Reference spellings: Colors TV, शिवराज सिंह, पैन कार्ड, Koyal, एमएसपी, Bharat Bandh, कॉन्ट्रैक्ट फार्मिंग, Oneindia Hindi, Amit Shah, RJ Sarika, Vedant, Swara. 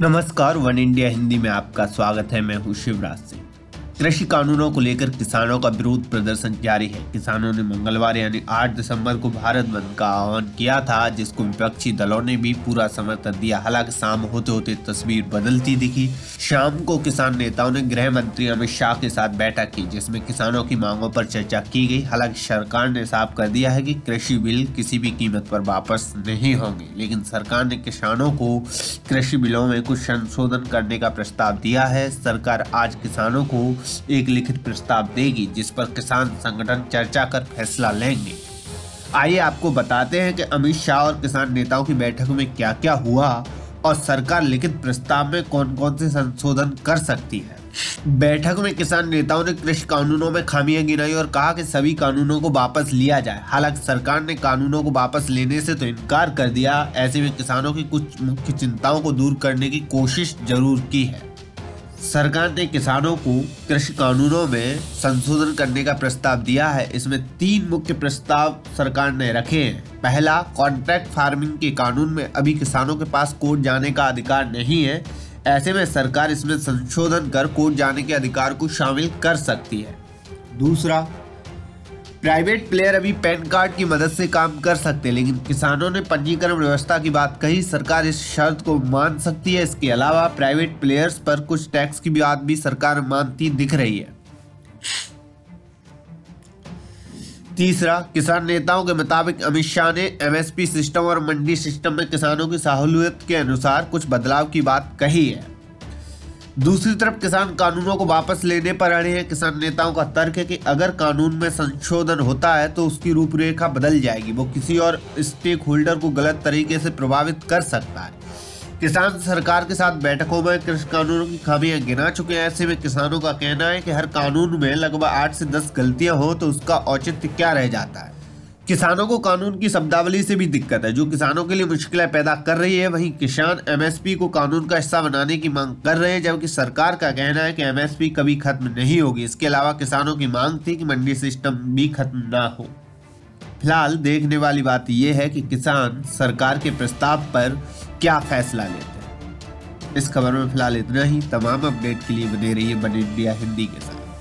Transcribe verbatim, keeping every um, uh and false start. नमस्कार, one India Hindi में आपका स्वागत है। मैं हूं शिवराज सिंह। कृषि कानूनों को लेकर किसानों का विरोध प्रदर्शन जारी है। किसानों ने मंगलवार यानी आठ दिसंबर को भारत बंद का आह्वान किया था, जिसको विपक्षी दलों ने भी पूरा समर्थन दिया। हालांकि शाम होते होते तस्वीर बदलती दिखी। शाम को किसान नेताओं ने गृह मंत्री अमित शाह के साथ बैठक की, जिसमें किसानों की मांगों पर चर्चा की गई। हालांकि सरकार ने साफ कर दिया है कि कृषि बिल किसी भी कीमत पर वापस नहीं होंगे, लेकिन सरकार ने किसानों को कृषि बिलों में कुछ संशोधन करने का प्रस्ताव दिया है। सरकार आज किसानों को एक लिखित प्रस्ताव देगी, जिस पर किसान संगठन चर्चा कर फैसला लेंगे। आइए आपको बताते हैं कि अमित शाह और किसान नेताओं की बैठक में क्या क्या हुआ और सरकार लिखित प्रस्ताव में कौन कौन से संशोधन कर सकती है। बैठक में किसान नेताओं ने कृषि कानूनों में खामियां गिनाई और कहा कि सभी कानूनों को वापस लिया जाए। हालांकि सरकार ने कानूनों को वापस लेने से तो इनकार कर दिया। ऐसे में किसानों की कुछ मुख्य चिंताओं को दूर करने की कोशिश जरूर की है। सरकार ने किसानों को कृषि कानूनों में संशोधन करने का प्रस्ताव दिया है। इसमें तीन मुख्य प्रस्ताव सरकार ने रखे हैं। पहला, कॉन्ट्रैक्ट फार्मिंग के कानून में अभी किसानों के पास कोर्ट जाने का अधिकार नहीं है। ऐसे में सरकार इसमें संशोधन कर कोर्ट जाने के अधिकार को शामिल कर सकती है। दूसरा, प्राइवेट प्लेयर अभी पैन कार्ड की मदद से काम कर सकते हैं, लेकिन किसानों ने पंजीकरण व्यवस्था की बात कही। सरकार इस शर्त को मान सकती है। इसके अलावा प्राइवेट प्लेयर्स पर कुछ टैक्स की बात भी सरकार मानती दिख रही है। तीसरा, किसान नेताओं के मुताबिक अमित शाह ने एम एस पी सिस्टम और मंडी सिस्टम में किसानों की सहूलियत के अनुसार कुछ बदलाव की बात कही है। दूसरी तरफ किसान कानूनों को वापस लेने पर अड़े हैं। किसान नेताओं का तर्क है कि अगर कानून में संशोधन होता है तो उसकी रूपरेखा बदल जाएगी। वो किसी और स्टेक होल्डर को गलत तरीके से प्रभावित कर सकता है। किसान सरकार के साथ बैठकों में कृषि कानूनों की खामियां गिना चुके हैं। ऐसे में किसानों का कहना है कि हर कानून में लगभग आठ से दस गलतियां हों तो उसका औचित्य क्या रह जाता है। किसानों को कानून की शब्दावली से भी दिक्कत है, जो किसानों के लिए मुश्किलें पैदा कर रही है। वहीं किसान एम एस पी को कानून का हिस्सा बनाने की मांग कर रहे हैं, जबकि सरकार का कहना है कि एम एस पी कभी खत्म नहीं होगी। इसके अलावा किसानों की मांग थी कि मंडी सिस्टम भी खत्म ना हो। फिलहाल देखने वाली बात यह है कि किसान सरकार के प्रस्ताव पर क्या फैसला लेते हैं। इस खबर में फिलहाल इतना ही। तमाम अपडेट के लिए बने रहिए वन इंडिया हिंदी के साथ।